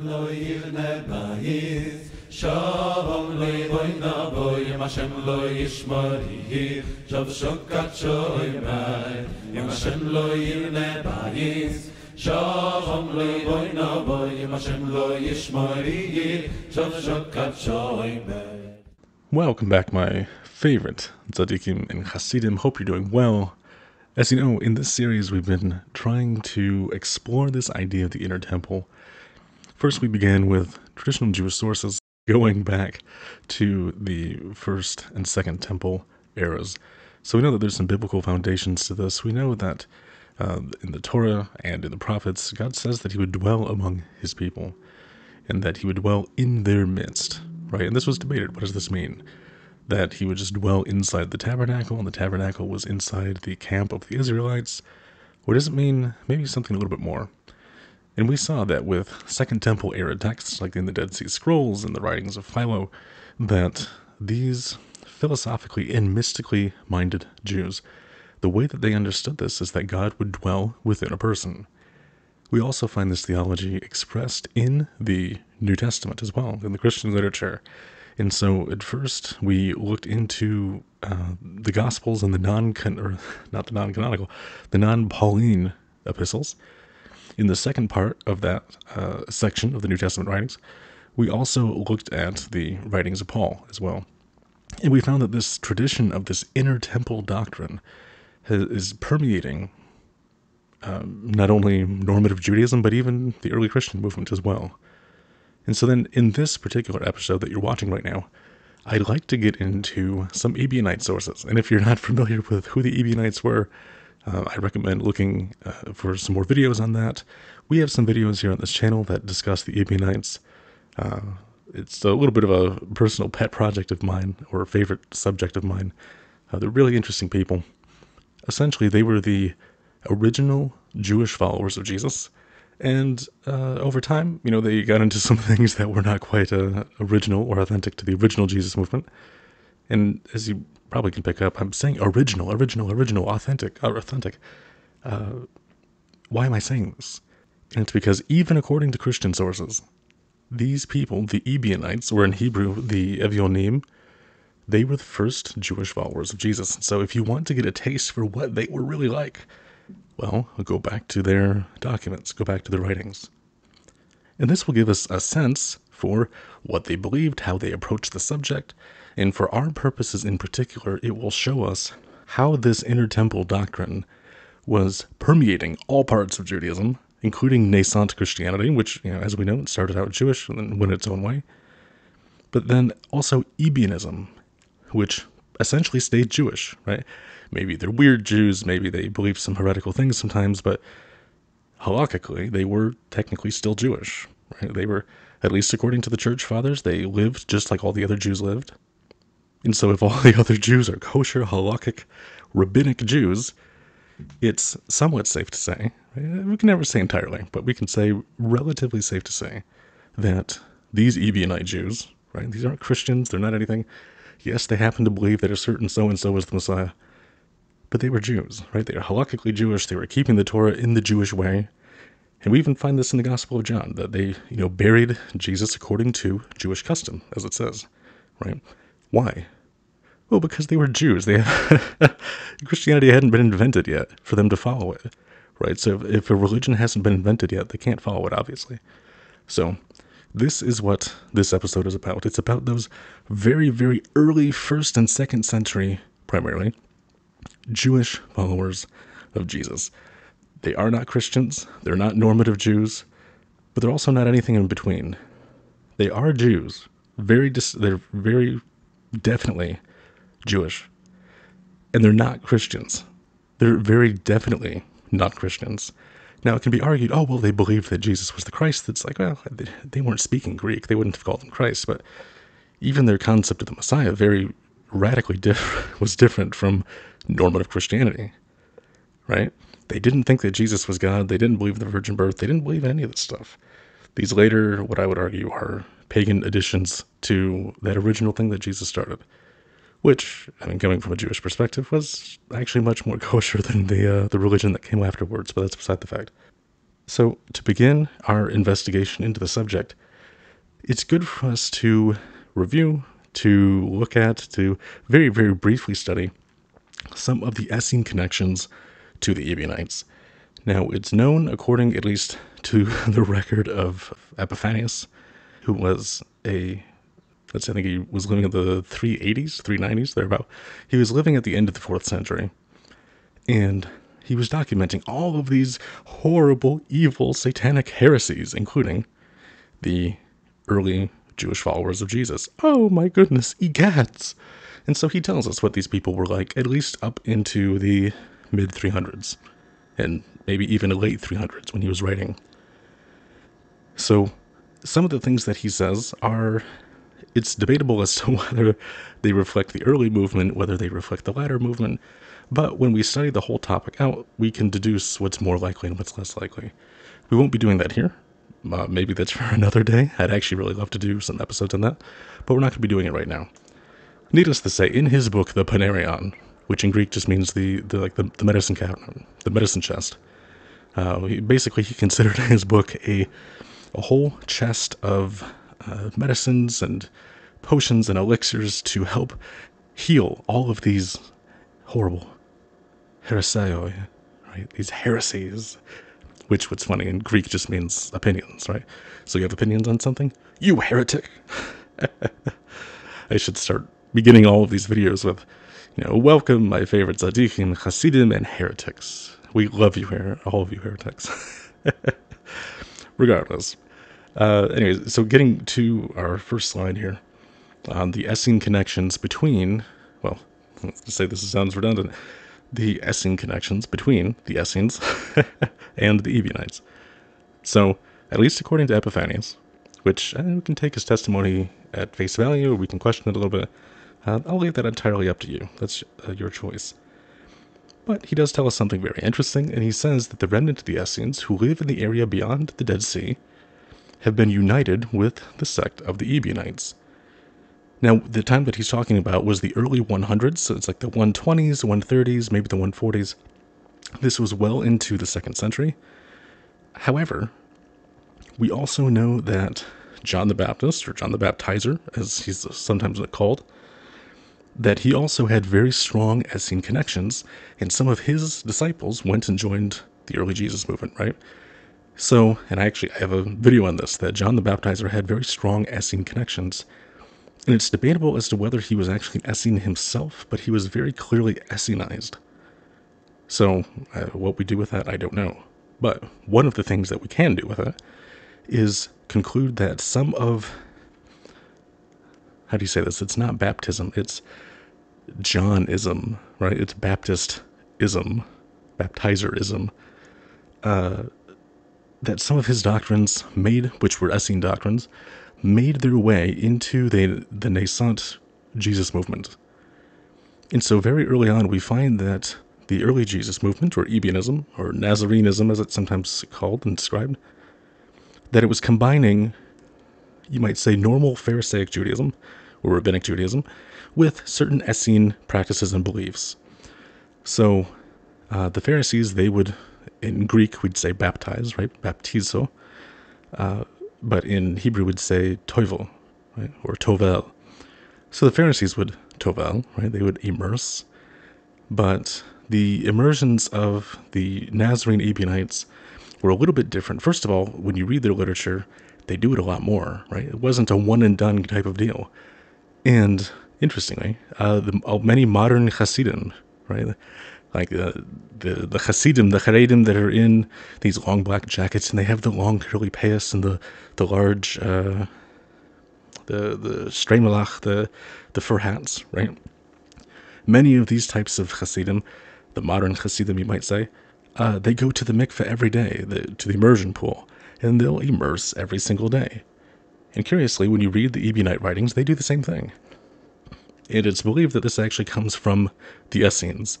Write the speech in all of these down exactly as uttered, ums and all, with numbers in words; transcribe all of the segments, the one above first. lo yivne bayis, shalom leiboy na boy, Hashem lo yishmorih, shav shokat shoy bay, Hashem lo yivne bayis. Shalom leiboy na boy, Hashem lo yishmorih, shav shokat shoy bay. Welcome back, my favorite Tzadikim and Hasidim. Hope you're doing well. As you know, in this series we've been trying to explore this idea of the inner temple. First we began with traditional Jewish sources going back to the first and second temple eras. So we know that there's some biblical foundations to this. We know that uh, in the Torah and in the prophets, God says that he would dwell among his people and that he would dwell in their midst, right? And this was debated. What does this mean? That he would just dwell inside the tabernacle, and the tabernacle was inside the camp of the Israelites? Or does it mean maybe something a little bit more? And we saw that with Second Temple era texts, like in the Dead Sea Scrolls and the writings of Philo, that these philosophically and mystically minded Jews, the way that they understood this is that God would dwell within a person. We also find this theology expressed in the New Testament as well, in the Christian literature. And so at first we looked into uh, the Gospels and the non or not the non-canonical, the non-Pauline epistles. In the second part of that uh, section of the New Testament writings, we also looked at the writings of Paul as well. And we found that this tradition of this inner temple doctrine has, is permeating um, not only normative Judaism, but even the early Christian movement as well. And so then in this particular episode that you're watching right now, I'd like to get into some Ebionite sources. And if you're not familiar with who the Ebionites were, uh, I recommend looking uh, for some more videos on that. We have some videos here on this channel that discuss the Ebionites. Uh, it's a little bit of a personal pet project of mine, or a favorite subject of mine. Uh, they're really interesting people. Essentially, they were the original Jewish followers of Jesus. And uh, over time, you know, they got into some things that were not quite uh, original or authentic to the original Jesus movement. And as you probably can pick up, I'm saying original, original, original, authentic, uh, authentic. Uh, why am I saying this? And it's because even according to Christian sources, these people, the Ebionites, or in Hebrew, the Evionim, they were the first Jewish followers of Jesus. And so if you want to get a taste for what they were really like, well, go back to their documents, go back to their writings. And this will give us a sense for what they believed, how they approached the subject, and for our purposes in particular, it will show us how this inner temple doctrine was permeating all parts of Judaism, including nascent Christianity, which, you know, as we know, it started out Jewish and then went its own way, but then also Ebionism, which essentially stayed Jewish, right? Maybe they're weird Jews, maybe they believe some heretical things sometimes, but halakhically, they were technically still Jewish, right? They were, at least according to the church fathers, they lived just like all the other Jews lived. And so if all the other Jews are kosher, halakhic, rabbinic Jews, it's somewhat safe to say, right? We can never say entirely, but we can say relatively safe to say that these Ebionite Jews, right? These aren't Christians, they're not anything. Yes, they happen to believe that a certain so-and-so is the Messiah, but they were Jews, right? They were halakhically Jewish. They were keeping the Torah in the Jewish way. And we even find this in the Gospel of John, that they, you know, buried Jesus according to Jewish custom, as it says, right? Why? Well, because they were Jews. They Christianity hadn't been invented yet for them to follow it, right? So if, if a religion hasn't been invented yet, they can't follow it, obviously. So this is what this episode is about. It's about those very, very early first and second century, primarily, Jewish followers of Jesus. They are not Christians, they're not normative Jews, but they're also not anything in between. They are Jews. Very dis- they're very definitely Jewish. And they're not Christians. They're very definitely not Christians. Now, it can be argued, oh, well, they believed that Jesus was the Christ. It's like, well, they weren't speaking Greek. They wouldn't have called him Christ. But even their concept of the Messiah very radically diff- was different from normative Christianity, right? They didn't think that Jesus was God. They didn't believe in the virgin birth. They didn't believe in any of this stuff. These later, what I would argue, are pagan additions to that original thing that Jesus started, which, I mean, coming from a Jewish perspective, was actually much more kosher than the uh, the religion that came afterwards, but that's beside the fact. So, to begin our investigation into the subject, it's good for us to review, to look at, to very, very briefly study some of the Essene connections to the Ebionites. Now, it's known, according at least to the record of Epiphanius, who was a, let's I think he was living in the three eighties, three nineties, thereabout. He was living at the end of the fourth century, and he was documenting all of these horrible, evil, satanic heresies, including the early Jewish followers of Jesus. Oh my goodness, egads! And so he tells us what these people were like, at least up into the mid three hundreds, and maybe even late three hundreds when he was writing. So some of the things that he says are, it's debatable as to whether they reflect the early movement, whether they reflect the latter movement, but when we study the whole topic out, we can deduce what's more likely and what's less likely. We won't be doing that here. Uh, maybe that's for another day. I'd actually really love to do some episodes on that, but we're not going to be doing it right now. Needless to say, in his book, the Panarion, which in Greek just means the, the like the, the medicine cabinet, the medicine chest. Uh, he, basically, he considered his book a a whole chest of uh, medicines and potions and elixirs to help heal all of these horrible heresioi, right? These heresies. Which, what's funny, in Greek just means opinions, right? So you have opinions on something? You heretic! I should start beginning all of these videos with, you know, welcome my favorite Tzadikim, Hasidim, and heretics. We love you here, all of you heretics. Regardless. Uh, anyways, so getting to our first slide here, on the Essene connections between, well, let's just say this sounds redundant, the Essene connections between the Essenes and the Ebionites. So, at least according to Epiphanius, which uh, we can take as testimony at face value, or we can question it a little bit. Uh, I'll leave that entirely up to you. That's uh, your choice. But he does tell us something very interesting, and he says that the remnant of the Essenes, who live in the area beyond the Dead Sea, have been united with the sect of the Ebionites. Now, the time that he's talking about was the early one hundreds, so it's like the one twenties, one thirties, maybe the one forties. This was well into the second century. However, we also know that John the Baptist, or John the Baptizer, as he's sometimes called, that he also had very strong Essene connections, and some of his disciples went and joined the early Jesus movement, right? So, and I actually I have a video on this, that John the Baptizer had very strong Essene connections. And it's debatable as to whether he was actually an Essene himself, but he was very clearly Essenized. So, uh, what we do with that, I don't know. But one of the things that we can do with it is conclude that some of, how do you say this? It's not baptism, it's Johnism, right? It's Baptistism, baptizerism. Uh, that some of his doctrines made, which were Essene doctrines, made their way into the, the nascent Jesus movement. And so very early on, we find that the early Jesus movement, or Ebionism, or Nazareneism, as it's sometimes called and described, that it was combining, you might say, normal Pharisaic Judaism, or Rabbinic Judaism, with certain Essene practices and beliefs. So uh, the Pharisees, they would, in Greek, we'd say baptize, right? Baptizo. Uh, but in Hebrew we'd say tovel, right? Or tovel. So the Pharisees would tovel, right? They would immerse. But the immersions of the Nazarene Ebionites were a little bit different. First of all, when you read their literature, they do it a lot more, right? It wasn't a one-and-done type of deal. And interestingly, uh, the, uh, many modern Hasidim, right? Like uh, the the Hasidim, the Haredim that are in these long black jackets, and they have the long curly payas and the the large uh, the the streimelach, the the fur hats, right? Many of these types of Hasidim, the modern Hasidim, you might say, uh, they go to the mikveh every day, the, to the immersion pool, and they'll immerse every single day. And curiously, when you read the Ebionite writings, they do the same thing. And it's believed that this actually comes from the Essenes,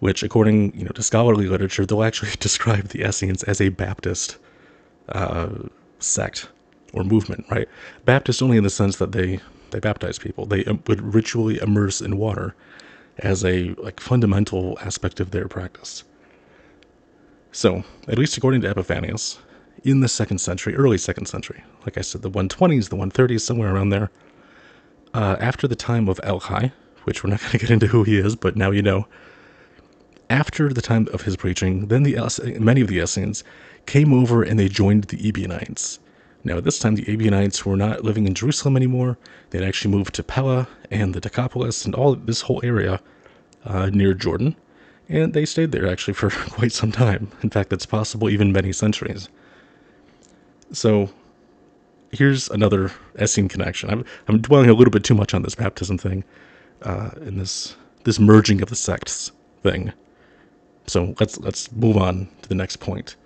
which, according you know, to scholarly literature, they'll actually describe the Essenes as a Baptist uh, sect or movement, right? Baptist only in the sense that they, they baptize people. They um, would ritually immerse in water as a like fundamental aspect of their practice. So, at least according to Epiphanius, in the second century, early second century, like I said, the one twenties, the one thirties, somewhere around there, uh, after the time of Elchai, which we're not going to get into who he is, but now you know, after the time of his preaching, then the es- many of the Essenes came over and they joined the Ebionites. Now, at this time, the Ebionites were not living in Jerusalem anymore. They'd actually moved to Pella and the Decapolis and all this whole area uh, near Jordan. And they stayed there, actually, for quite some time. In fact, it's possible even many centuries. So, here's another Essene connection. I'm, I'm dwelling a little bit too much on this baptism thing, uh, and this this merging of the sects thing. So, let's let's move on to the next point.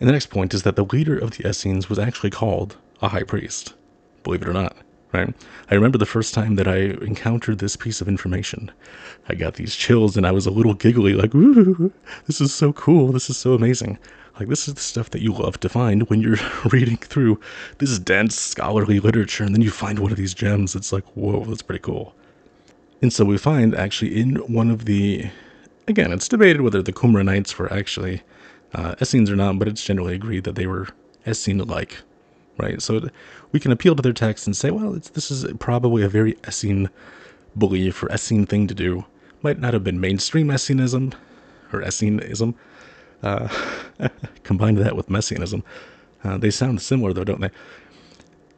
And the next point is that the leader of the Essenes was actually called a high priest, believe it or not, right? I remember the first time that I encountered this piece of information. I got these chills and I was a little giggly, like, ooh, this is so cool, this is so amazing. Like, this is the stuff that you love to find when you're reading through this dense scholarly literature, and then you find one of these gems. It's like, whoa, that's pretty cool. And so we find, actually, in one of the, again, it's debated whether the Qumranites were actually Uh, Essenes or not, but it's generally agreed that they were Essene-like, right? So we can appeal to their text and say, well, it's, this is probably a very Essene belief or Essene thing to do. Might not have been mainstream Essenism or Essenism. Uh, combine that with Messianism. Uh, they sound similar, though, don't they?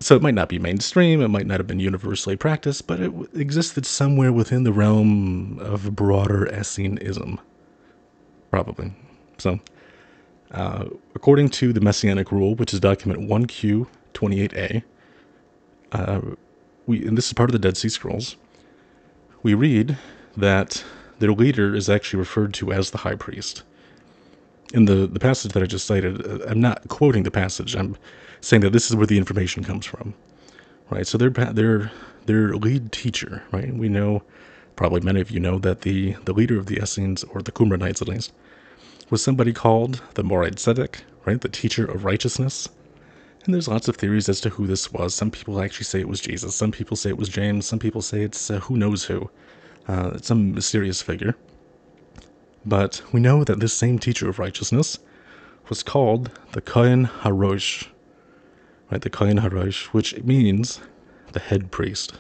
So it might not be mainstream, it might not have been universally practiced, but it w- existed somewhere within the realm of broader Essenism, probably. So Uh, according to the Messianic Rule, which is document one Q twenty-eight A, uh, we, and this is part of the Dead Sea Scrolls, we read that their leader is actually referred to as the high priest. In the, the passage that I just cited, I'm not quoting the passage, I'm saying that this is where the information comes from, right? So their, their, their lead teacher, right? We know, probably many of you know, that the, the leader of the Essenes, or the Qumranites at least, was somebody called the Moreh Tzedek, right? The teacher of righteousness. And there's lots of theories as to who this was. Some people actually say it was Jesus. Some people say it was James. Some people say it's uh, who knows who. Uh, it's some mysterious figure. But we know that this same teacher of righteousness was called the Kohen HaRosh, right? The Kohen HaRosh, which means the head priest,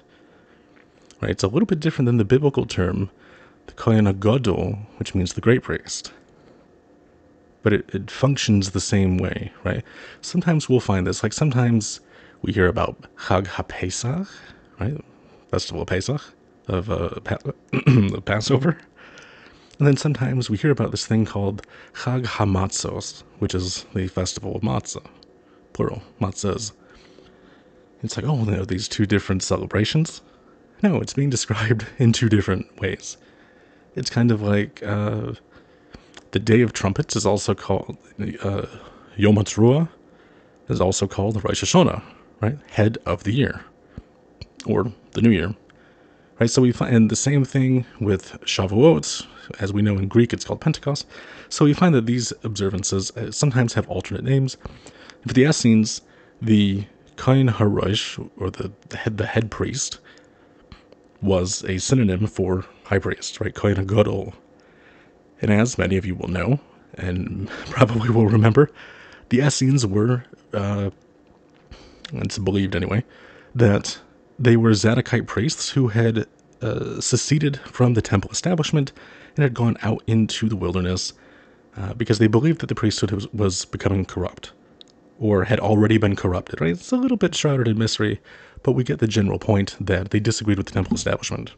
right? It's a little bit different than the biblical term, the Kohen HaGadol, which means the great priest. But it, it functions the same way, right? Sometimes we'll find this, like sometimes we hear about Chag HaPesach, right? Festival of Pesach, of, uh, pa- of Passover. And then sometimes we hear about this thing called Chag HaMatzos, which is the festival of matzah, plural, matzahs. It's like, oh, there are these two different celebrations. No, it's being described in two different ways. It's kind of like Uh, the Day of Trumpets is also called uh, Yom HaTeruah, is also called Rosh Hashanah, right? Head of the year, or the new year, right? So we find the same thing with Shavuot, as we know in Greek it's called Pentecost. So we find that these observances sometimes have alternate names. For the Essenes, the Kohen HaRosh, or the head, the head priest, was a synonym for high priest, right? Kohen HaGadol. And as many of you will know, and probably will remember, the Essenes were, uh, it's believed anyway, that they were Tzadikite priests who had uh, seceded from the temple establishment and had gone out into the wilderness uh, because they believed that the priesthood was, was becoming corrupt, or had already been corrupted, right? It's a little bit shrouded in mystery, but we get the general point that they disagreed with the temple establishment.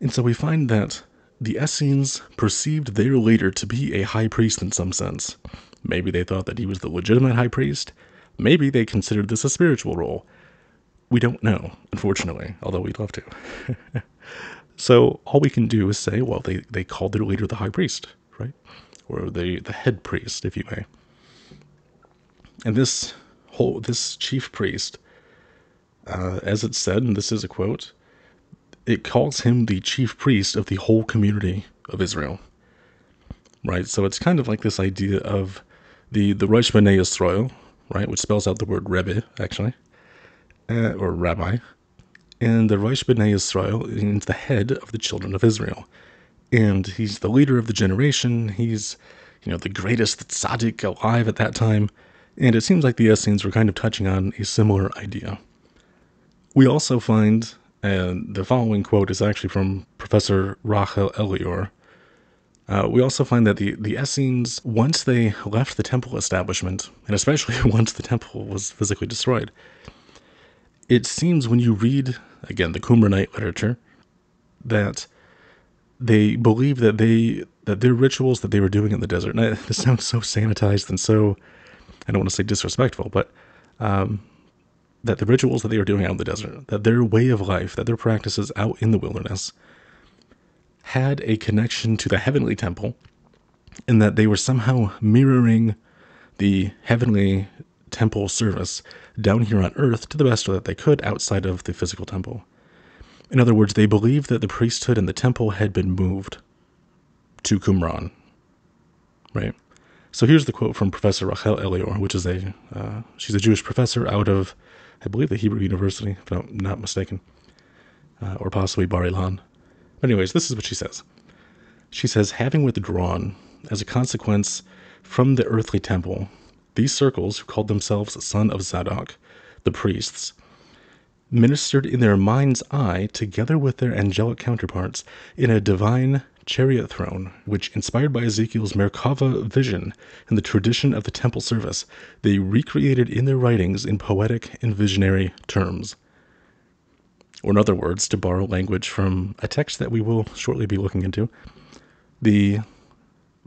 And so we find that the Essenes perceived their leader to be a high priest in some sense. Maybe they thought that he was the legitimate high priest. Maybe they considered this a spiritual role. We don't know, unfortunately, although we'd love to. So all we can do is say, well, they, they called their leader the high priest, right? Or the, the head priest, if you may. And this whole, this chief priest, uh, as it's said, and this is a quote, it calls him the chief priest of the whole community of Israel, right? So it's kind of like this idea of the, the Rosh B'nai Yisrael, right? Which spells out the word Rebbe, actually, uh, or Rabbi. And the Rosh B'nai Yisrael is the head of the children of Israel. And he's the leader of the generation. He's you know, the greatest tzaddik alive at that time, and it seems like the Essenes were kind of touching on a similar idea. We also find, and the following quote is actually from Professor Rachel Elior, Uh, we also find that the, the Essenes, once they left the temple establishment, and especially once the temple was physically destroyed, it seems when you read, again, the Qumranite literature, that they believe that they that their rituals that they were doing in the desert, and I, this sounds so sanitized and so, I don't want to say disrespectful, but um, that the rituals that they were doing out in the desert, that their way of life, that their practices out in the wilderness, had a connection to the heavenly temple, in that they were somehow mirroring the heavenly temple service down here on earth to the best that they could outside of the physical temple. In other words, they believed that the priesthood and the temple had been moved to Qumran, right? So here's the quote from Professor Rachel Elior, which is a, uh, she's a Jewish professor out of, I believe, the Hebrew University, if I'm not mistaken, uh, or possibly Bar Ilan. Anyways, this is what she says. She says, having withdrawn, as a consequence, from the earthly temple, these circles, who called themselves Son of Zadok, the priests, ministered in their mind's eye, together with their angelic counterparts, in a divine chariot throne, which, inspired by Ezekiel's Merkava vision and the tradition of the temple service, they recreated in their writings in poetic and visionary terms. Or in other words, to borrow language from a text that we will shortly be looking into, the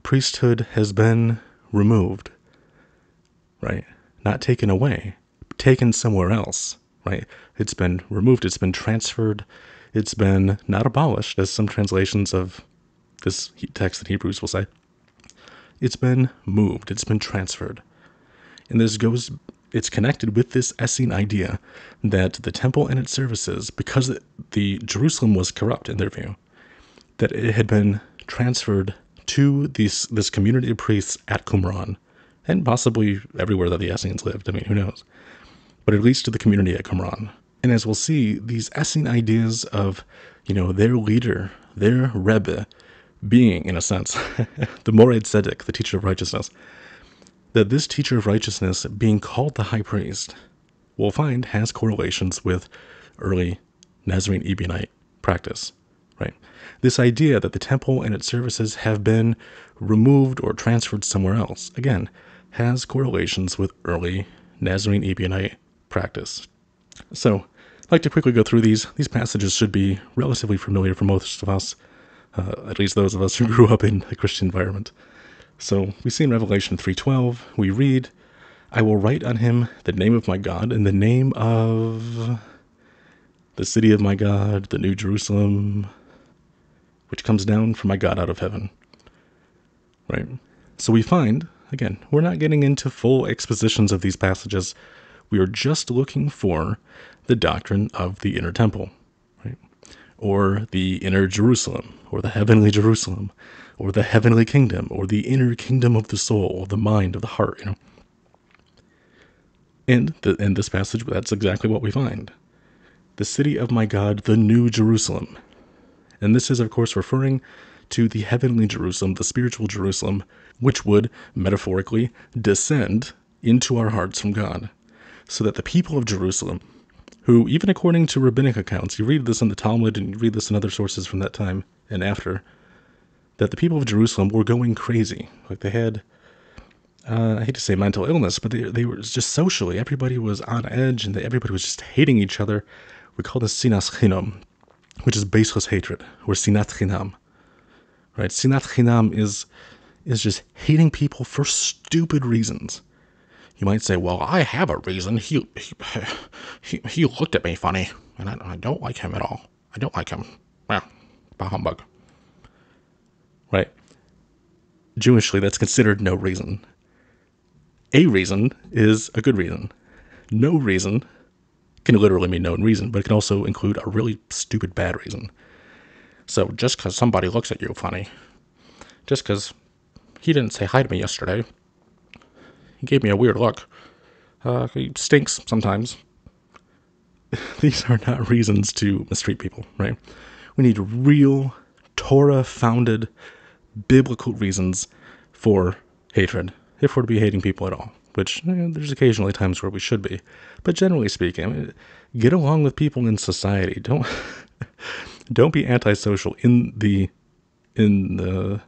priesthood has been removed, right? Not taken away, taken somewhere else, right? It's been removed, it's been transferred, it's been not abolished, as some translations of this text in Hebrews will say. It's been moved, it's been transferred. And this goes... It's connected with this Essene idea that the temple and its services, because the Jerusalem was corrupt in their view, that it had been transferred to these, this community of priests at Qumran, and possibly everywhere that the Essenes lived. I mean, who knows? But at least to the community at Qumran. And as we'll see, these Essene ideas of, you know, their leader, their Rebbe, being, in a sense, the Moreh Tzedek, the teacher of righteousness, that this teacher of righteousness being called the high priest, we'll find, has correlations with early Nazarene Ebionite practice, right? This idea that the temple and its services have been removed or transferred somewhere else, again, has correlations with early Nazarene Ebionite practice. So, I'd like to quickly go through these. These passages should be relatively familiar for most of us, uh, at least those of us who grew up in a Christian environment. So we see in Revelation three twelve, we read, I will write on him the name of my God and the name of the city of my God, the New Jerusalem, which comes down from my God out of heaven. Right? So we find, again, we're not getting into full expositions of these passages. We are just looking for the doctrine of the inner temple, right? Or the inner Jerusalem, or the heavenly Jerusalem, or the heavenly kingdom, or the inner kingdom of the soul, the mind, of the heart, you know. And the, in this passage, that's exactly what we find. The city of my God, the New Jerusalem. And this is, of course, referring to the heavenly Jerusalem, the spiritual Jerusalem, which would, metaphorically, descend into our hearts from God. So that the people of Jerusalem, who, even according to rabbinic accounts, you read this in the Talmud and you read this in other sources from that time and after, that the people of Jerusalem were going crazy. Like they had, uh, I hate to say mental illness, but they, they were just socially, everybody was on edge and they, everybody was just hating each other. We call this sinat chinam, which is baseless hatred, or sinat chinam, right? Sinat chinam is, is just hating people for stupid reasons. You might say, well, I have a reason. He, he, he, he looked at me funny and I, I don't like him at all. I don't like him. Well, bah humbug. Right? Jewishly, that's considered no reason. A reason is a good reason. No reason can literally mean no reason, but it can also include a really stupid bad reason. So just because somebody looks at you funny, just because he didn't say hi to me yesterday, he gave me a weird look, uh, he stinks sometimes. These are not reasons to mistreat people, right? We need real Torah-founded biblical reasons for hatred, if we're to be hating people at all, which you know, there's occasionally times where we should be. But generally speaking, get along with people in society. Don't don't be antisocial in the in the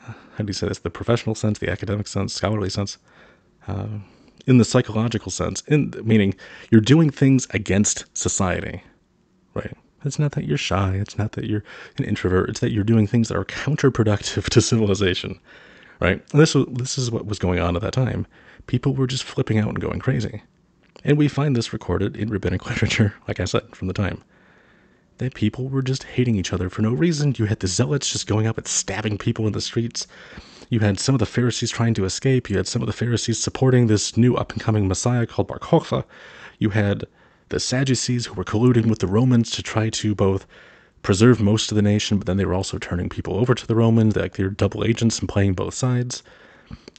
how do you say this? The professional sense, the academic sense, scholarly sense, uh, in the psychological sense. In meaning, you're doing things against society, right? It's not that you're shy. It's not that you're an introvert. It's that you're doing things that are counterproductive to civilization, right? And this was, this is what was going on at that time. People were just flipping out and going crazy. And we find this recorded in rabbinic literature, like I said, from the time. That people were just hating each other for no reason. You had the zealots just going up and stabbing people in the streets. You had some of the Pharisees trying to escape. You had some of the Pharisees supporting this new up-and-coming Messiah called Bar Kokhba. You had the Sadducees who were colluding with the Romans to try to both preserve most of the nation, but then they were also turning people over to the Romans, like they were double agents and playing both sides.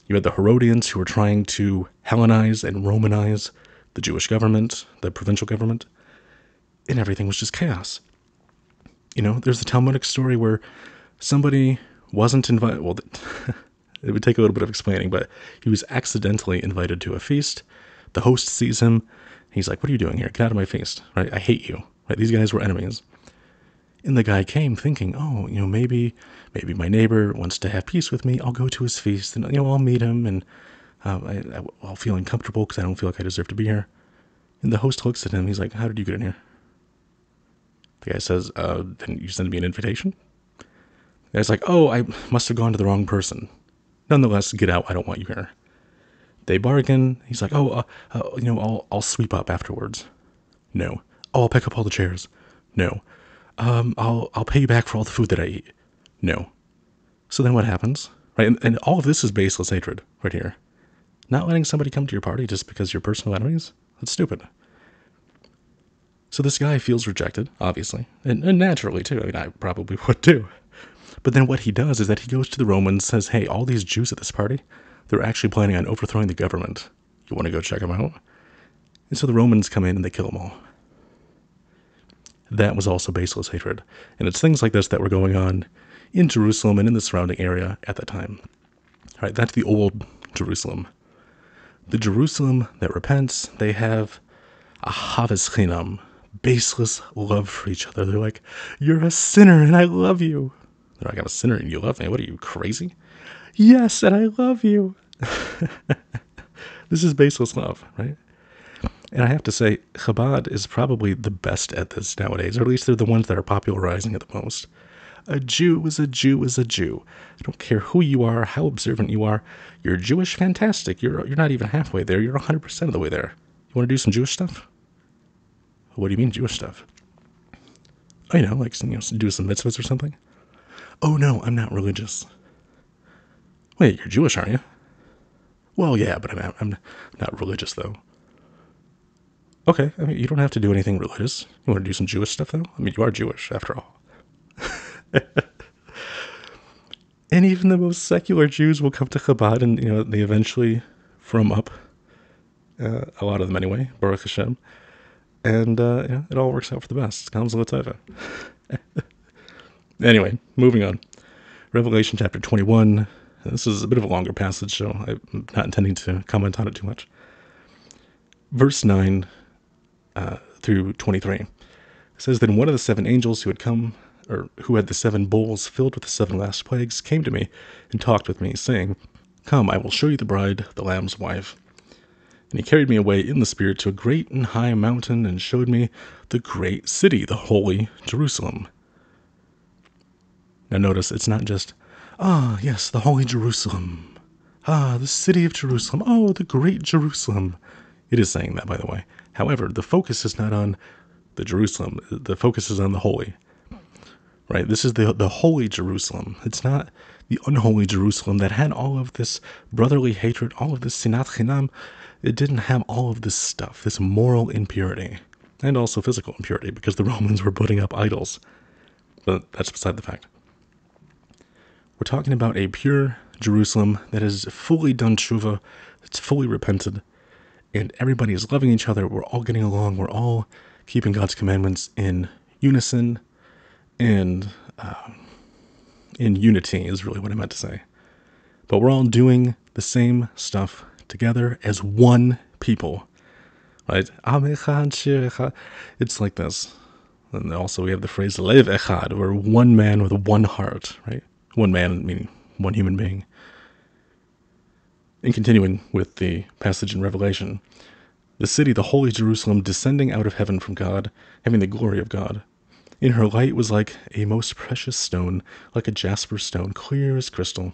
You had the Herodians who were trying to Hellenize and Romanize the Jewish government, the provincial government, and everything was just chaos. You know, there's the Talmudic story where somebody wasn't invited, well, it would take a little bit of explaining, but he was accidentally invited to a feast. The host sees him. He's like, what are you doing here? Get out of my feast, right? I hate you, right? These guys were enemies. And the guy came thinking, oh, you know, maybe, maybe my neighbor wants to have peace with me. I'll go to his feast and, you know, I'll meet him and uh, I, I, I'll feel uncomfortable because I don't feel like I deserve to be here. And the host looks at him. He's like, how did you get in here? The guy says, uh, didn't you send me an invitation? The guy's like, oh, I must have gone to the wrong person. Nonetheless, get out. I don't want you here. They bargain. He's like, oh, uh, uh, you know, I'll, I'll sweep up afterwards. No. Oh, I'll pick up all the chairs. No. Um, I'll, I'll pay you back for all the food that I eat. No. So then what happens? Right. And, and all of this is baseless hatred right here. Not letting somebody come to your party just because you're personal enemies. That's stupid. So this guy feels rejected, obviously. And, and naturally too. I mean, I probably would too. But then what he does is that he goes to the Romans, says, hey, all these Jews at this party, they're actually planning on overthrowing the government. You want to go check them out? And so the Romans come in and they kill them all. That was also baseless hatred. And it's things like this that were going on in Jerusalem and in the surrounding area at that time. All right, that's the old Jerusalem. The Jerusalem that repents, they have a havas chinam, baseless love for each other. They're like, you're a sinner and I love you. They're like, I'm a sinner and you love me. What are you, crazy? Yes, and I love you. This is baseless love, right? And I have to say, Chabad is probably the best at this nowadays, or at least they're the ones that are popularizing it the most. A Jew is a Jew is a Jew. I don't care who you are, how observant you are. You're Jewish, fantastic. You're you're not even halfway there. You're one hundred percent of the way there. You want to do some Jewish stuff? What do you mean Jewish stuff? Oh, you know, like you know, do some mitzvahs or something? Oh, no, I'm not religious. Wait, you're Jewish, aren't you? Well, yeah, but I'm, I'm not religious, though. Okay, I mean, you don't have to do anything religious. You want to do some Jewish stuff, though? I mean, you are Jewish, after all. And even the most secular Jews will come to Chabad, and, you know, they eventually from up, uh, a lot of them anyway, Baruch Hashem. And, uh, yeah, it all works out for the best. Kamzal Taiva. Anyway, moving on. Revelation chapter twenty-one. This is a bit of a longer passage, so I'm not intending to comment on it too much. Verse nine uh, through twenty-three. It says, then one of the seven angels who had come, or who had the seven bowls filled with the seven last plagues, came to me and talked with me, saying, come, I will show you the bride, the Lamb's wife. And he carried me away in the Spirit to a great and high mountain and showed me the great city, the holy Jerusalem. Now notice, it's not just, ah, yes, the holy Jerusalem. Ah, the city of Jerusalem. Oh, the great Jerusalem. It is saying that, by the way. However, the focus is not on the Jerusalem. The focus is on the holy. Right? This is the the holy Jerusalem. It's not the unholy Jerusalem that had all of this brotherly hatred, all of this sinat chinam. It didn't have all of this stuff, this moral impurity, and also physical impurity, because the Romans were putting up idols. But that's beside the fact. We're talking about a pure Jerusalem that is fully done tshuva, it's fully repented, and everybody is loving each other. We're all getting along. We're all keeping God's commandments in unison, and uh, in unity is really what I meant to say. But we're all doing the same stuff together as one people, right? It's like this. And also we have the phrase lev echad, or one man with one heart, right? One man meaning one human being. In continuing with the passage in Revelation, the city, the holy Jerusalem, descending out of heaven from God, having the glory of God. In her light was like a most precious stone, like a jasper stone, clear as crystal.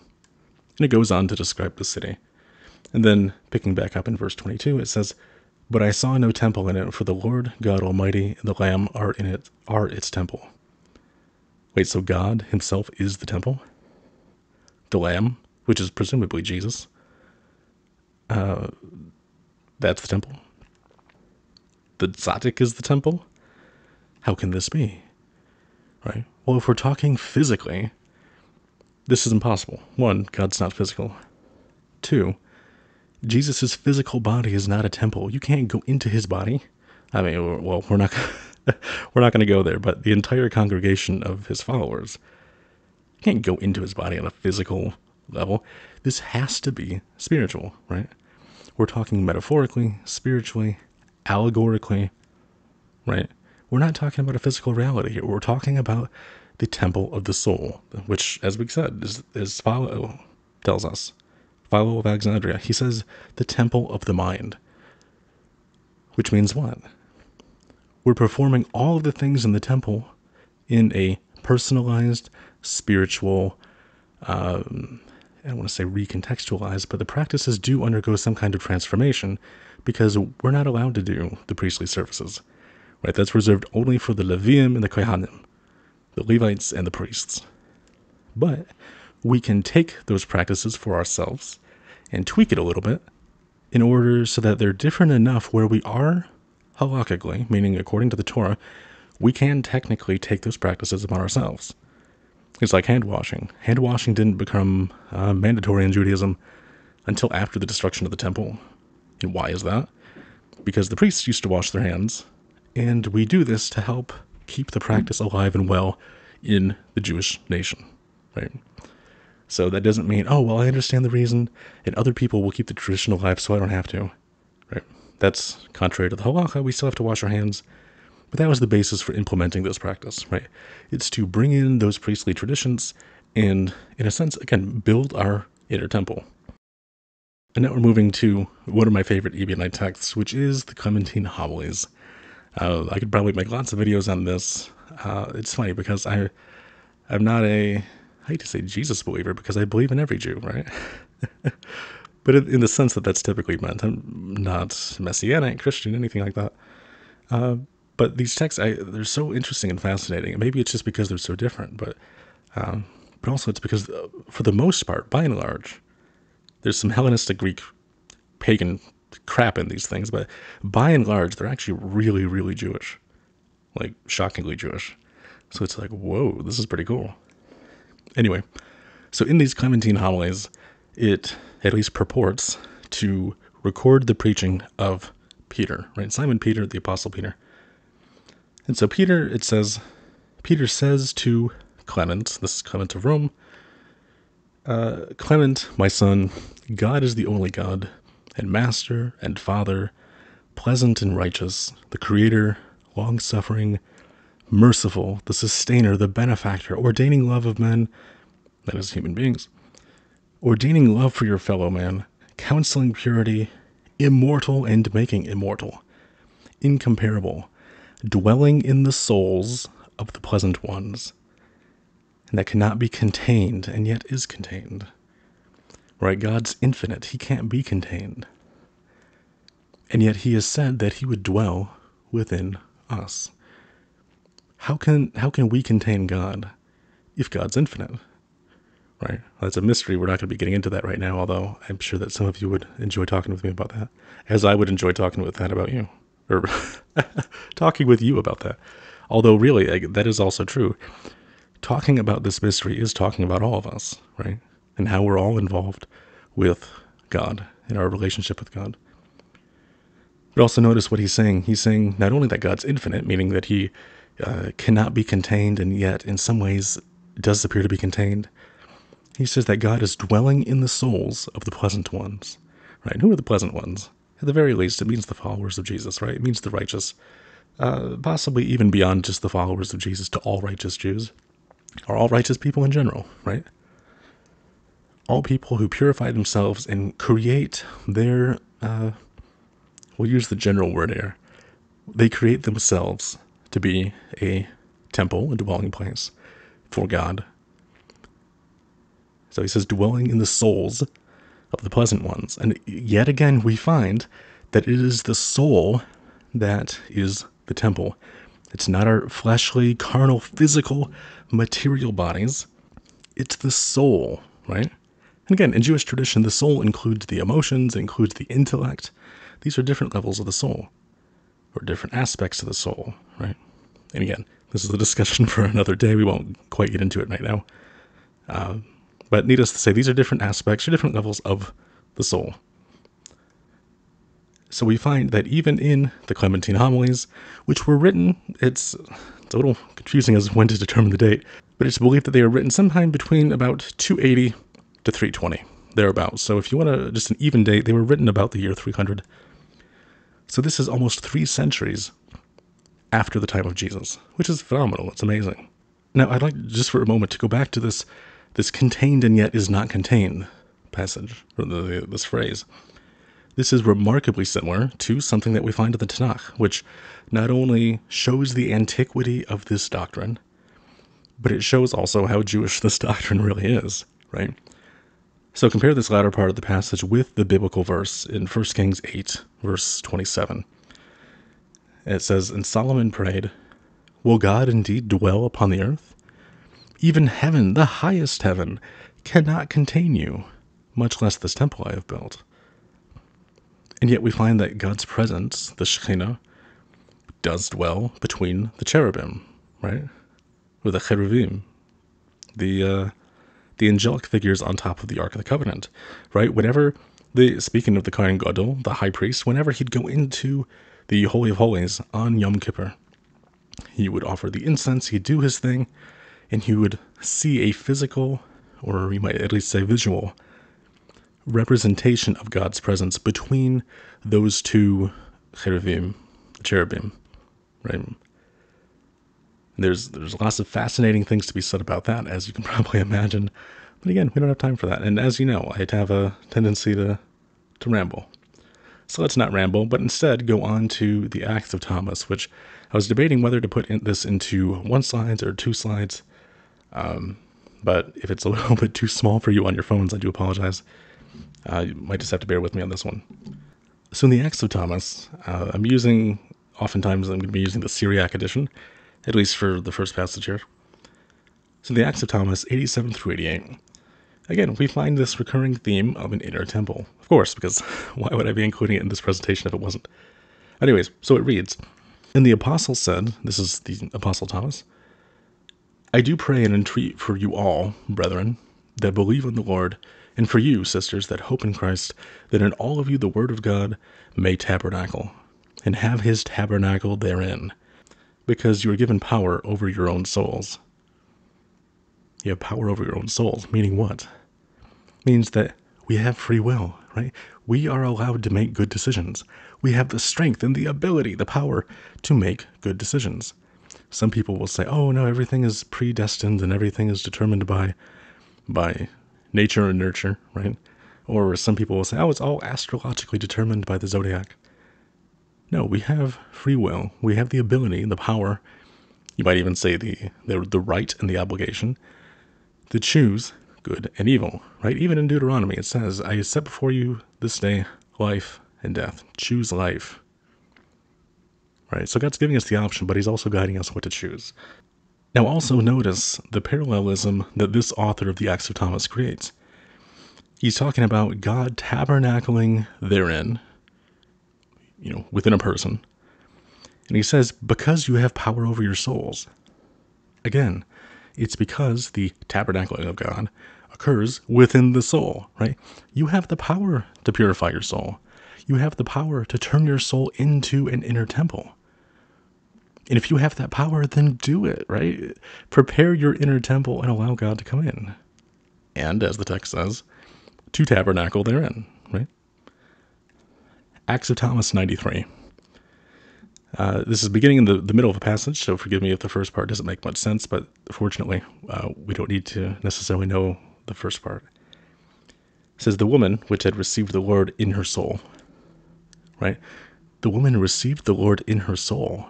And it goes on to describe the city. And then, picking back up in verse twenty-two, it says, "But I saw no temple in it, for the Lord God Almighty and the Lamb are in it, are its temple." Wait, so God himself is the temple? The Lamb, which is presumably Jesus, uh, that's the temple? The Tzadik is the temple? How can this be? Right? Well, if we're talking physically, this is impossible. One, God's not physical. Two, Jesus' physical body is not a temple. You can't go into his body. I mean, well, we're not we're not going to go there, but the entire congregation of his followers can't go into his body on a physical level. This has to be spiritual, right? We're talking metaphorically, spiritually, allegorically, right? We're not talking about a physical reality here. We're talking about the temple of the soul, which, as we said, is, is Philo tells us. Philo of Alexandria, he says the temple of the mind, which means what? We're performing all of the things in the temple in a personalized, spiritual, um, I don't want to say recontextualized, but the practices do undergo some kind of transformation because we're not allowed to do the priestly services, right? That's reserved only for the Levium and the Kohanim, the Levites and the priests. But we can take those practices for ourselves and tweak it a little bit in order so that they're different enough where we are halakhically, meaning according to the Torah, we can technically take those practices upon ourselves. It's like hand washing. Hand washing didn't become uh, mandatory in Judaism until after the destruction of the temple. And why is that? Because the priests used to wash their hands, and we do this to help keep the practice alive and well in the Jewish nation, right? So that doesn't mean, oh, well, I understand the reason, and other people will keep the tradition alive, so I don't have to, right? That's contrary to the halacha. We still have to wash our hands. But that was the basis for implementing this practice, right? It's to bring in those priestly traditions and, in a sense, again, build our inner temple. And now we're moving to one of my favorite Ebionite texts, which is the Clementine homilies. Uh, I could probably make lots of videos on this. Uh, it's funny because I, I'm not a, I hate to say Jesus believer because I believe in every Jew, right? But in the sense that that's typically meant, I'm not Messianic, Christian, anything like that. Uh, But these texts, I, they're so interesting and fascinating. And maybe it's just because they're so different, but um, but also it's because, for the most part, by and large, there's some Hellenistic, Greek, pagan crap in these things, but by and large, they're actually really, really Jewish. Like, shockingly Jewish. So it's like, whoa, this is pretty cool. Anyway, so in these Clementine homilies, it at least purports to record the preaching of Peter, right? Simon Peter, the Apostle Peter. And so Peter, it says, Peter says to Clement, this is Clement of Rome, uh, Clement, my son, God is the only God, and Master and Father, pleasant and righteous, the Creator, long-suffering, merciful, the Sustainer, the Benefactor, ordaining love of men, that is, human beings, ordaining love for your fellow man, counseling purity, immortal and making immortal, incomparable, dwelling in the souls of the pleasant ones, and that cannot be contained, and yet is contained. Right? God's infinite. He can't be contained. And yet he has said that he would dwell within us. How can, how can we contain God if God's infinite? Right? That's a mystery. We're not going to be getting into that right now, although I'm sure that some of you would enjoy talking with me about that, as I would enjoy talking with that about you. Or talking with you about that. Although really, I, that is also true. Talking about this mystery is talking about all of us, right? And how we're all involved with God and our relationship with God. But also notice what he's saying. He's saying not only that God's infinite, meaning that he uh, cannot be contained and yet in some ways does appear to be contained, he says that God is dwelling in the souls of the pleasant ones. Right? Who are the pleasant ones? At the very least, it means the followers of Jesus, right? It means the righteous, uh, possibly even beyond just the followers of Jesus to all righteous Jews, or all righteous people in general, right? All people who purify themselves and create their, uh, we'll use the general word here, they create themselves to be a temple, a dwelling place for God. So he says, dwelling in the souls of the pleasant ones. And yet again, we find that it is the soul that is the temple. It's not our fleshly, carnal, physical, material bodies. It's the soul, right? And again, in Jewish tradition, the soul includes the emotions, includes the intellect. These are different levels of the soul, or different aspects of the soul, right? And again, this is a discussion for another day. We won't quite get into it right now. Uh, but needless to say, these are different aspects or different levels of the soul. So we find that even in the Clementine homilies, which were written, it's, it's a little confusing as when to determine the date, but it's believed that they are written sometime between about two eighty to three twenty, thereabouts. So if you want to just an even date, they were written about the year three hundred. So this is almost three centuries after the time of Jesus, which is phenomenal. It's amazing. Now, I'd like just for a moment to go back to this, this contained and yet is not contained passage, or the, the, this phrase. This is remarkably similar to something that we find in the Tanakh, which not only shows the antiquity of this doctrine, but it shows also how Jewish this doctrine really is, right? So compare this latter part of the passage with the biblical verse in First Kings eight, verse twenty-seven. It says, "And Solomon prayed, will God indeed dwell upon the earth? Even heaven, the highest heaven, cannot contain you, much less this temple I have built." And yet we find that God's presence, the Shekhinah, does dwell between the cherubim, right? Or the cherubim, the uh, the angelic figures on top of the Ark of the Covenant, right? Whenever, the speaking of the Kohen HaGadol, the high priest, whenever he'd go into the Holy of Holies on Yom Kippur, he would offer the incense, he'd do his thing, and he would see a physical, or we might at least say visual, representation of God's presence between those two cherubim, cherubim, right? There's there's lots of fascinating things to be said about that, as you can probably imagine. But again, we don't have time for that. And as you know, I have a tendency to, to ramble. So let's not ramble, but instead go on to the Acts of Thomas, which I was debating whether to put in this into one slide or two slides. Um, but if it's a little bit too small for you on your phones, I do apologize. Uh, you might just have to bear with me on this one. So in the Acts of Thomas, uh, I'm using, oftentimes I'm going to be using the Syriac edition, at least for the first passage here. So the Acts of Thomas, eighty-seven through eighty-eight. Again, we find this recurring theme of an inner temple. Of course, because why would I be including it in this presentation if it wasn't? Anyways, so it reads, "And the apostle said," this is the apostle Thomas, "I do pray and entreat for you all, brethren, that believe on the Lord, and for you, sisters, that hope in Christ, that in all of you the word of God may tabernacle, and have his tabernacle therein, because you are given power over your own souls." You have power over your own souls, meaning what? Means that we have free will, right? We are allowed to make good decisions. We have the strength and the ability, the power to make good decisions. Some people will say, oh no, everything is predestined and everything is determined by, by nature and nurture, right? Or some people will say, oh, it's all astrologically determined by the zodiac. No, we have free will. We have the ability, the power, you might even say the, the, the right and the obligation to choose good and evil, right? Even in Deuteronomy, it says, I set before you this day life and death. Choose life, right? So God's giving us the option, but he's also guiding us what to choose. Now also notice the parallelism that this author of the Acts of Thomas creates. He's talking about God tabernacling therein, you know, within a person. And he says, because you have power over your souls. Again, it's because the tabernacling of God occurs within the soul, right? You have the power to purify your soul. You have the power to turn your soul into an inner temple. And if you have that power, then do it, right? Prepare your inner temple and allow God to come in. and, as the text says, to tabernacle therein, right? Acts of Thomas ninety-three. Uh, this is beginning in the, the middle of a passage, so forgive me if the first part doesn't make much sense, but fortunately, uh, we don't need to necessarily know the first part. It says, the woman which had received the Lord in her soul, right? The woman received the Lord in her soul.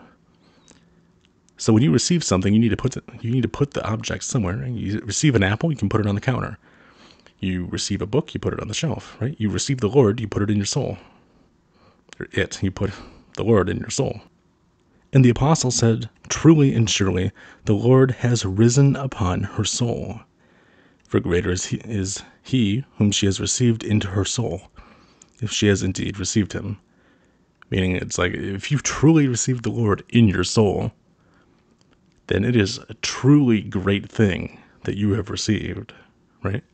So when you receive something, you need to put the, you need to put the object somewhere. You receive an apple, you can put it on the counter. You receive a book, you put it on the shelf, right? You receive the Lord, you put it in your soul. Or it, you put the Lord in your soul. And the apostle said, truly and surely, the Lord has risen upon her soul. For greater is he, is he whom she has received into her soul, if she has indeed received him. Meaning it's like, if you truly received the Lord in your soul, then it is a truly great thing that you have received, right?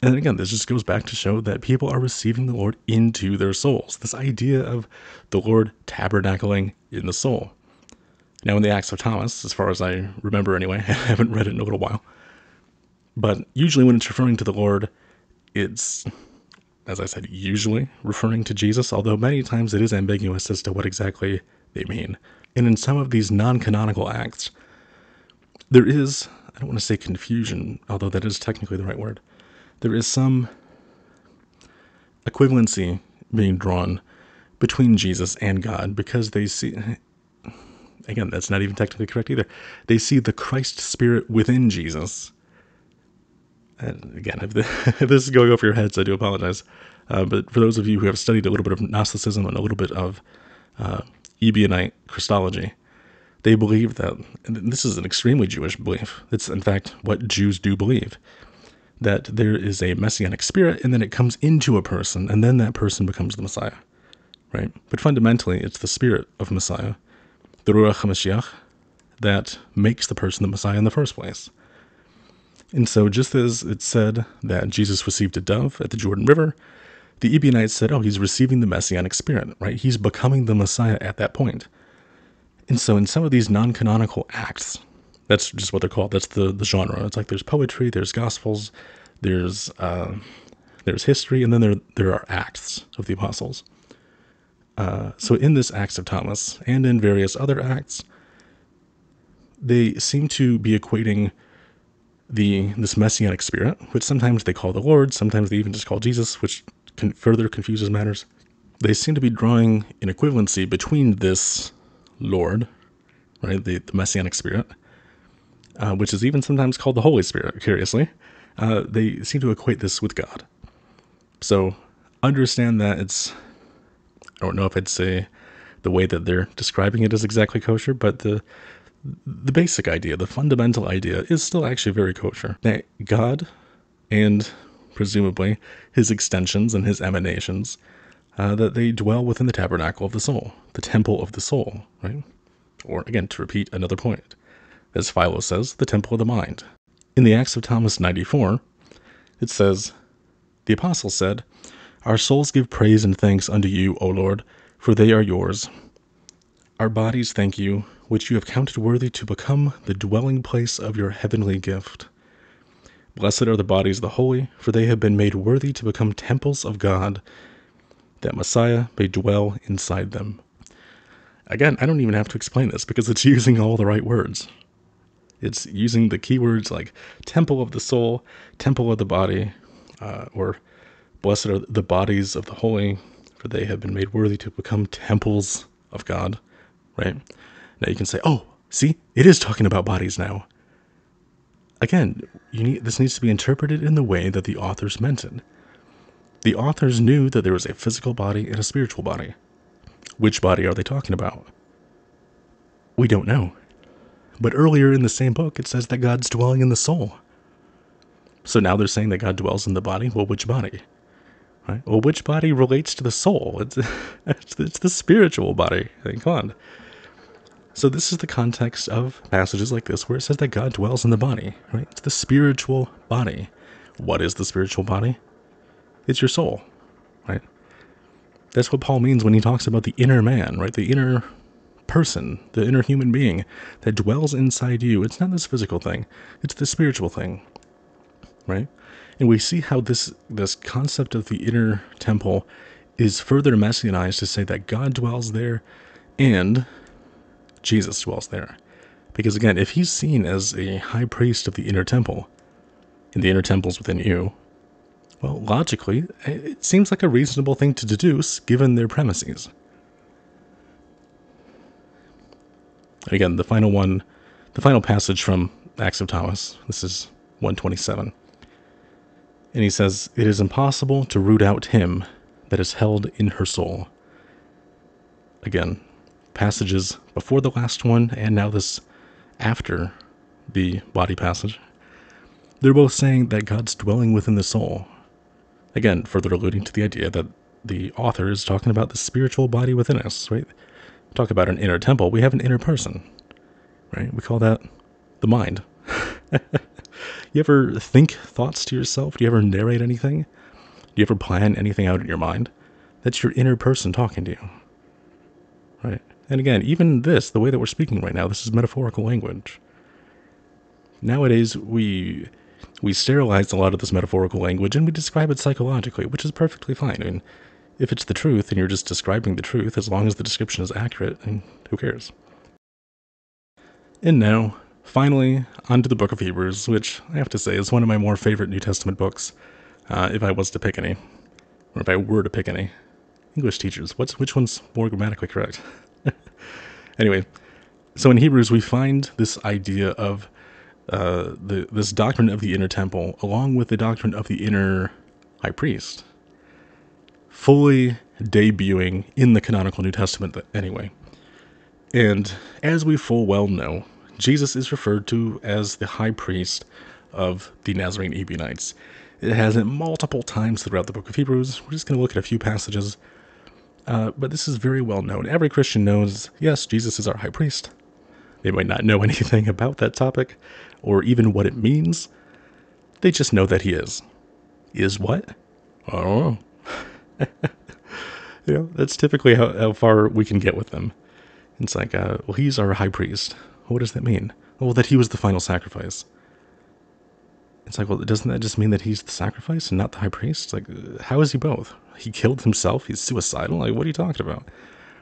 And again, this just goes back to show that people are receiving the Lord into their souls. This idea of the Lord tabernacling in the soul. Now, in the Acts of Thomas, as far as I remember anyway, I haven't read it in a little while, but usually when it's referring to the Lord, it's, as I said, usually referring to Jesus, although many times it is ambiguous as to what exactly they mean. And in some of these non-canonical acts, there is, I don't want to say confusion, although that is technically the right word, there is some equivalency being drawn between Jesus and God because they see, again, that's not even technically correct either, they see the Christ spirit within Jesus. And again, if, the, if this is going over your heads, I do apologize. Uh, but for those of you who have studied a little bit of Gnosticism and a little bit of uh, Ebionite Christology, they believe that, and this is an extremely Jewish belief, it's in fact what Jews do believe, that there is a messianic spirit and then it comes into a person and then that person becomes the Messiah, right? But fundamentally, it's the spirit of Messiah, the Ruach HaMashiach, that makes the person the Messiah in the first place. And so just as it said that Jesus received a dove at the Jordan River, the Ebionites said, oh, he's receiving the messianic spirit, right? He's becoming the Messiah at that point. And so in some of these non-canonical acts, that's just what they're called. That's the, the genre. It's like there's poetry, there's gospels, there's uh, there's history, and then there there are acts of the apostles. Uh, so in this Acts of Thomas and in various other acts, they seem to be equating the this messianic spirit, which sometimes they call the Lord, sometimes they even just call Jesus, which can further confuses matters. They seem to be drawing an equivalency between this Lord, right, the, the messianic spirit, Uh, which is even sometimes called the Holy Spirit, curiously, uh, they seem to equate this with God. So understand that it's, I don't know if I'd say the way that they're describing it is exactly kosher, but the the basic idea, the fundamental idea is still actually very kosher. That God and presumably his extensions and his emanations, uh, that they dwell within the tabernacle of the soul, the temple of the soul, right? Or again, to repeat another point, as Philo says, the temple of the mind. In the Acts of Thomas ninety-four, it says, the apostle said, our souls give praise and thanks unto you, O Lord, for they are yours. Our bodies thank you, which you have counted worthy to become the dwelling place of your heavenly gift. Blessed are the bodies of the holy, for they have been made worthy to become temples of God, that Messiah may dwell inside them. Again, I don't even have to explain this because it's using all the right words. It's using the keywords like temple of the soul, temple of the body, uh, or blessed are the bodies of the holy, for they have been made worthy to become temples of God, right? Now you can say, oh, see, it is talking about bodies now. Again, you need, this needs to be interpreted in the way that the authors meant it. The authors knew that there was a physical body and a spiritual body. Which body are they talking about? We don't know. But earlier in the same book, it says that God's dwelling in the soul. So now they're saying that God dwells in the body. Well, which body? Right? Well, which body relates to the soul? It's, it's the spiritual body. Come on. So this is the context of passages like this where it says that God dwells in the body. Right? It's the spiritual body. What is the spiritual body? It's your soul. Right? That's what Paul means when he talks about the inner man. Right? The inner person, the inner human being that dwells inside you. It's not this physical thing. It's the spiritual thing. right? And we see how this, this concept of the inner temple is further messianized to say that God dwells there and Jesus dwells there. Because again, if he's seen as a high priest of the inner temple, and the inner temple's within you, well, logically, it seems like a reasonable thing to deduce given their premises. And again, the final one, the final passage from Acts of Thomas, this is one twenty-seven. And he says, "It is impossible to root out him that is held in her soul." Again, passages before the last one and now this after the body passage. They're both saying that God's dwelling within the soul. Again, further alluding to the idea that the author is talking about the spiritual body within us, right? Talk about an inner temple. We have an inner person, right? We call that the mind. You ever think thoughts to yourself? Do you ever narrate anything? Do you ever plan anything out in your mind? That's your inner person talking to you, right? And again, even this, the way that we're speaking right now, this is metaphorical language. Nowadays, we we sterilize a lot of this metaphorical language and we describe it psychologically, which is perfectly fine. I mean, if it's the truth and you're just describing the truth, as long as the description is accurate, and who cares? And now, finally, onto the book of Hebrews, which I have to say is one of my more favorite New Testament books, uh, if I was to pick any, or if I were to pick any. English teachers, what's which one's more grammatically correct? Anyway, so in Hebrews, we find this idea of uh, the this doctrine of the inner temple, along with the doctrine of the inner high priest, fully debuting in the canonical New Testament anyway. And as we full well know, Jesus is referred to as the high priest of the Nazarene Ebionites. It has it multiple times throughout the book of Hebrews. We're just going to look at a few passages, uh, but this is very well known. Every Christian knows, yes, Jesus is our high priest. They might not know anything about that topic or even what it means. They just know that he is. Is what? I don't know. You know, that's typically how, how far we can get with them. It's like, uh, well, he's our high priest. What does that mean? Well, that he was the final sacrifice. It's like, well, doesn't that just mean that he's the sacrifice and not the high priest? It's like, how is he both? He killed himself? He's suicidal? Like, what are you talking about?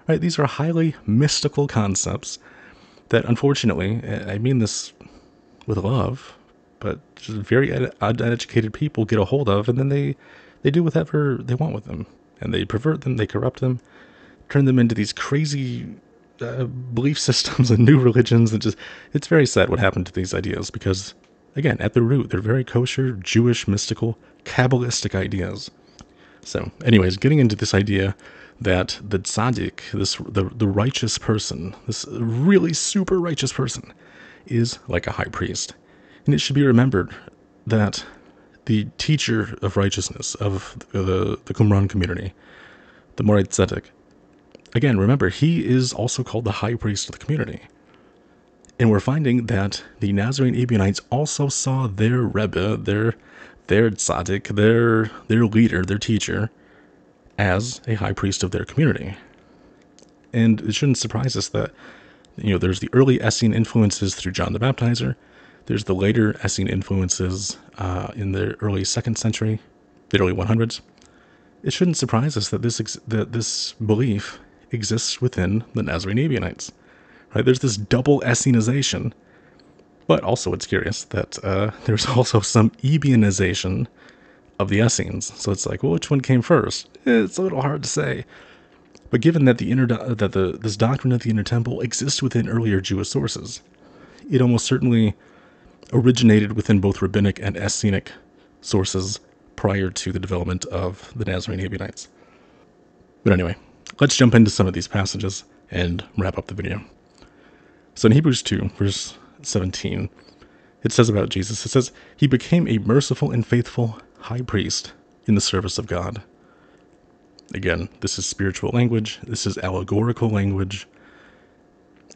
Right? These are highly mystical concepts that, unfortunately, I mean this with love, but just very uneducated people get a hold of, and then they, they do whatever they want with them. And they pervert them, they corrupt them, turn them into these crazy uh, belief systems and new religions. And just, it's very sad what happened to these ideas, because again, at the root, they're very kosher, Jewish, mystical, Kabbalistic ideas. So, anyways, getting into this idea that the tzaddik, this the, the righteous person, this really super righteous person, is like a high priest. And it should be remembered that the teacher of righteousness of the, the, the Qumran community, the Moreh Tzedek, again, remember, he is also called the high priest of the community. And we're finding that the Nazarene Ebionites also saw their Rebbe, their their tzaddik, their their leader, their teacher, as a high priest of their community. And it shouldn't surprise us that, you know, there's the early Essene influences through John the Baptizer. There's the later Essene influences uh, in the early second century, the early one hundreds. It shouldn't surprise us that this ex that this belief exists within the Nazarene Ebionites. Right, there's this double Essenization, but also it's curious that uh, there's also some Ebionization of the Essenes. So it's like, well, which one came first? It's a little hard to say. But given that the inner do that the this doctrine of the inner temple exists within earlier Jewish sources, it almost certainly originated within both rabbinic and Essenic sources prior to the development of the Nazarene Ebionites. But anyway, let's jump into some of these passages and wrap up the video. So in Hebrews two, verse seventeen, it says about Jesus, it says, "He became a merciful and faithful high priest in the service of God." Again, this is spiritual language. This is allegorical language.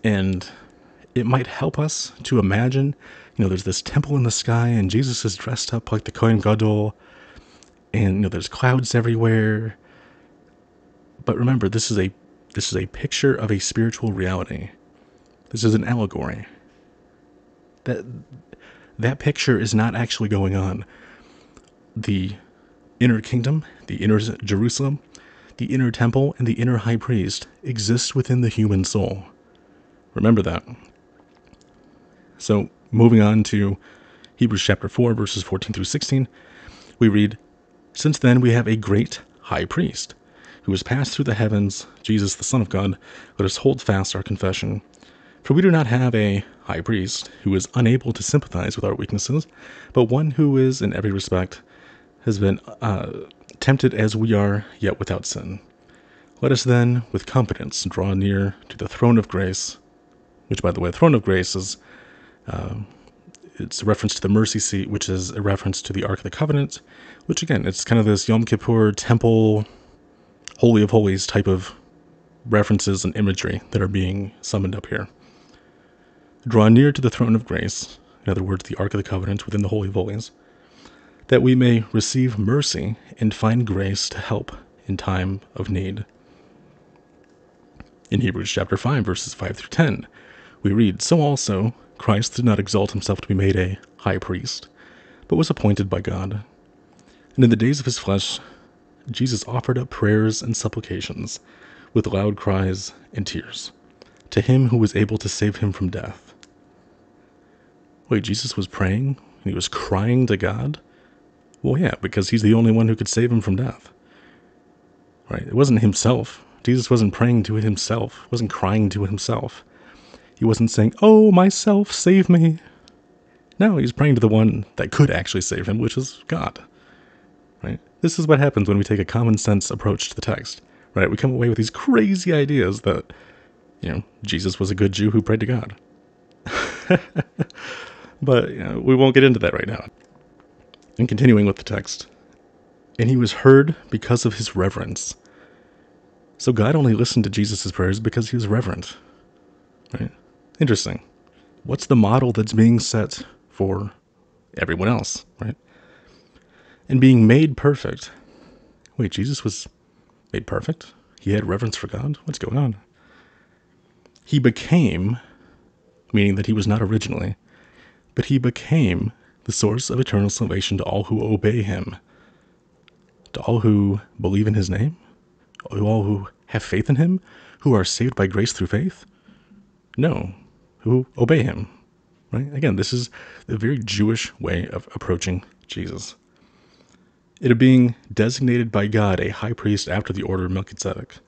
And it might help us to imagine, you know, there's this temple in the sky and Jesus is dressed up like the Kohen HaGadol. And, you know, there's clouds everywhere. But remember, this is a, this is a picture of a spiritual reality. This is an allegory. That that picture is not actually going on. the inner kingdom, the inner Jerusalem, the inner temple, and the inner high priest exist within the human soul. Remember that. So, moving on to Hebrews chapter four, verses fourteen through sixteen, we read, "Since then we have a great high priest, who has passed through the heavens, Jesus the Son of God, let us hold fast our confession. For we do not have a high priest who is unable to sympathize with our weaknesses, but one who is, in every respect, has been uh, tempted as we are, yet without sin. Let us then, with confidence, draw near to the throne of grace," which, by the way, the throne of grace is uh, it's a reference to the mercy seat, which is a reference to the Ark of the Covenant, which, again, it's kind of this Yom Kippur temple, Holy of Holies type of references and imagery that are being summoned up here. "Draw near to the throne of grace," in other words, the Ark of the Covenant within the Holy of Holies, "that we may receive mercy and find grace to help in time of need." In Hebrews chapter five, verses five through ten, we read, "So also Christ did not exalt himself to be made a high priest, but was appointed by God. And in the days of his flesh, Jesus offered up prayers and supplications with loud cries and tears to him who was able to save him from death." Wait, Jesus was praying and he was crying to God? Well, yeah, because he's the only one who could save him from death. Right? It wasn't himself. Jesus wasn't praying to it himself, wasn't crying to it himself. He wasn't saying, "Oh, myself, save me." No, he's praying to the one that could actually save him, which is God. Right? This is what happens when we take a common sense approach to the text. Right? We come away with these crazy ideas that, you know, Jesus was a good Jew who prayed to God. But, you know, we won't get into that right now. And continuing with the text, "And he was heard because of his reverence." So God only listened to Jesus' prayers because he was reverent. Right? Interesting. What's the model that's being set for everyone else, right? "And being made perfect." Wait, Jesus was made perfect? He had reverence for God? What's going on? "He became," meaning that he was not originally, but he became the source of eternal salvation to all who obey him, to all who believe in his name, to all who have faith in him, who are saved by grace through faith. No, who obey him. Right? Again, this is a very Jewish way of approaching Jesus. "It being designated by God a high priest after the order of Melchizedek."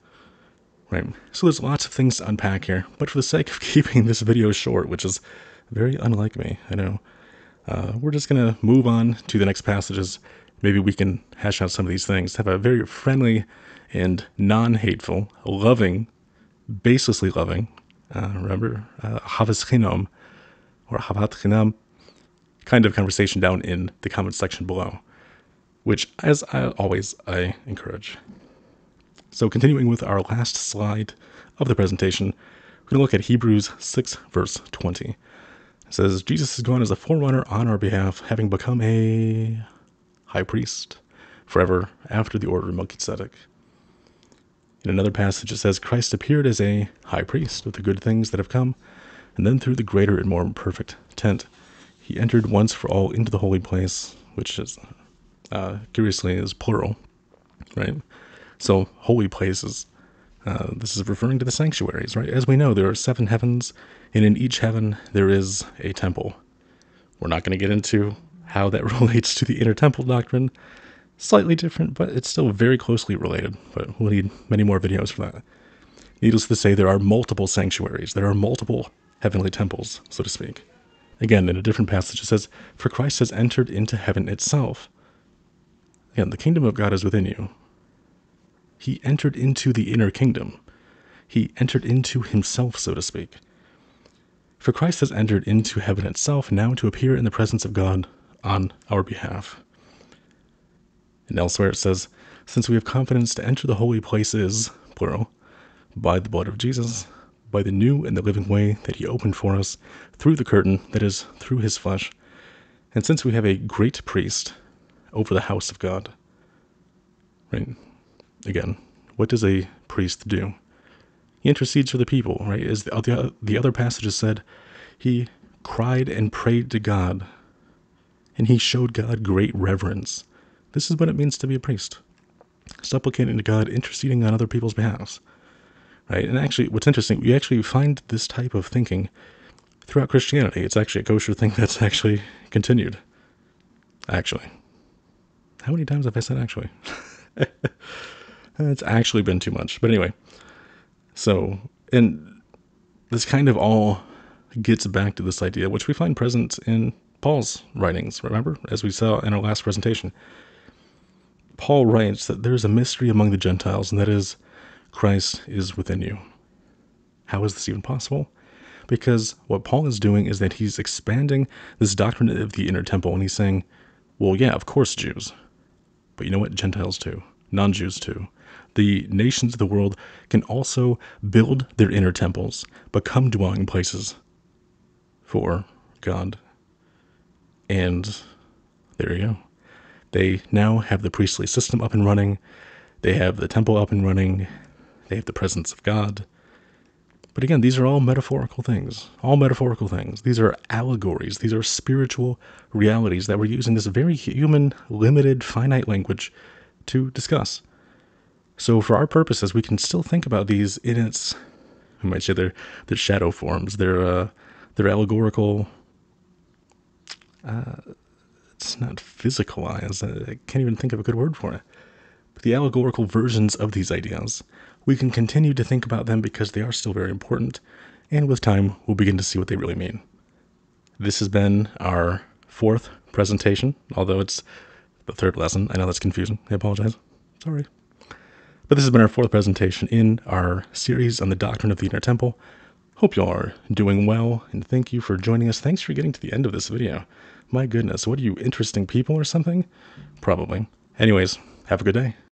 Right. So there's lots of things to unpack here, but for the sake of keeping this video short, which is very unlike me, I know, uh, we're just going to move on to the next passages. Maybe we can hash out some of these things. Have a very friendly and non-hateful, loving, baselessly loving, uh, remember, chabad chinam, or chabad chinam, kind of conversation down in the comment section below, which, as I always, I encourage. So continuing with our last slide of the presentation, we're going to look at Hebrews six, verse twenty. It says, "Jesus is gone as a forerunner on our behalf, having become a high priest forever after the order of Melchizedek." In another passage it says, "Christ appeared as a high priest of the good things that have come, and then through the greater and more perfect tent, he entered once for all into the holy place," which is, uh, curiously, is plural, right? So, holy places, uh, this is referring to the sanctuaries, right? As we know, there are seven heavens, and in each heaven there is a temple. We're not going to get into how that relates to the inner temple doctrine. Slightly different, but it's still very closely related, but we'll need many more videos for that. Needless to say, there are multiple sanctuaries. There are multiple heavenly temples, so to speak. Again, in a different passage, it says, "For Christ has entered into heaven itself." Again, the kingdom of God is within you. He entered into the inner kingdom. He entered into himself, so to speak. "For Christ has entered into heaven itself, now to appear in the presence of God on our behalf." And elsewhere it says, "Since we have confidence to enter the holy places," plural, "by the blood of Jesus, by the new and the living way that he opened for us through the curtain, that is, through his flesh. And since we have a great priest over the house of God." Right? Again, what does a priest do? He intercedes for the people, right? As the other, the other passages said, he cried and prayed to God, and he showed God great reverence. This is what it means to be a priest. Supplicating to God, interceding on other people's behalves. Right? And actually, what's interesting, you actually find this type of thinking throughout Christianity. It's actually a kosher thing that's actually continued. Actually. How many times have I said actually? It's actually been too much. But anyway. So, and this kind of all gets back to this idea, which we find present in Paul's writings, remember? As we saw in our last presentation. Paul writes that there is a mystery among the Gentiles, and that is, Christ is within you. How is this even possible? Because what Paul is doing is that he's expanding this doctrine of the inner temple, and he's saying, well, yeah, of course Jews. But you know what? Gentiles too. Non-Jews too. The nations of the world can also build their inner temples, become dwelling places for God. And there you go. They now have the priestly system up and running. They have the temple up and running. They have the presence of God. But again, these are all metaphorical things. All metaphorical things. These are allegories. These are spiritual realities that we're using this very human, limited, finite language to discuss. So for our purposes, we can still think about these in its, I might say they're, they're shadow forms. They're, uh, they're allegorical. Uh, it's not physicalized. I can't even think of a good word for it. But the allegorical versions of these ideas, we can continue to think about them because they are still very important, and with time, we'll begin to see what they really mean. This has been our fourth presentation, although it's the third lesson. I know that's confusing. I apologize. Sorry. But this has been our fourth presentation in our series on the doctrine of the inner temple. Hope you all are doing well, and thank you for joining us. Thanks for getting to the end of this video. My goodness, what are you, interesting people or something? Probably. Anyways, have a good day.